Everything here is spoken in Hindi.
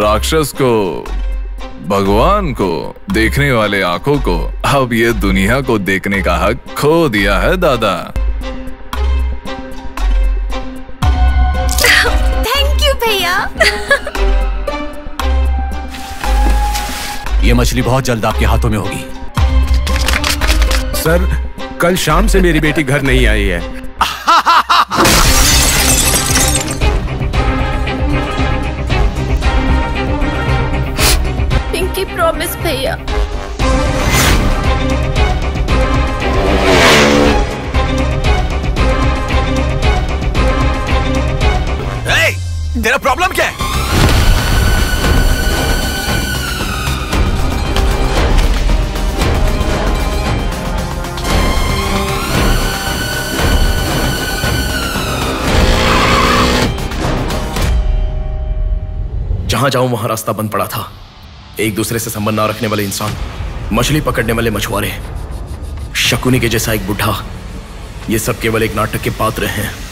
राक्षस को, भगवान को, देखने वाले आंखों को, अब ये दुनिया को देखने का हक खो दिया है दादा। थैंक यू भैया। ये मछली बहुत जल्द आपके हाथों में होगी। सर, कल शाम से मेरी बेटी घर नहीं आई है। पिंकी प्रॉमिस भैया। हे, तेरा प्रॉब्लम क्या है? जहां जाऊं वहां रास्ता बंद पड़ा था। एक दूसरे से संबंध ना रखने वाले इंसान, मछली पकड़ने वाले मछुआरे, शकुनी के जैसा एक बुढ़ा, ये सब केवल एक नाटक के पात्र हैं।